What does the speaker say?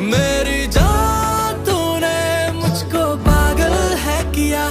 मेरी जान तूने मुझको पागल है किया।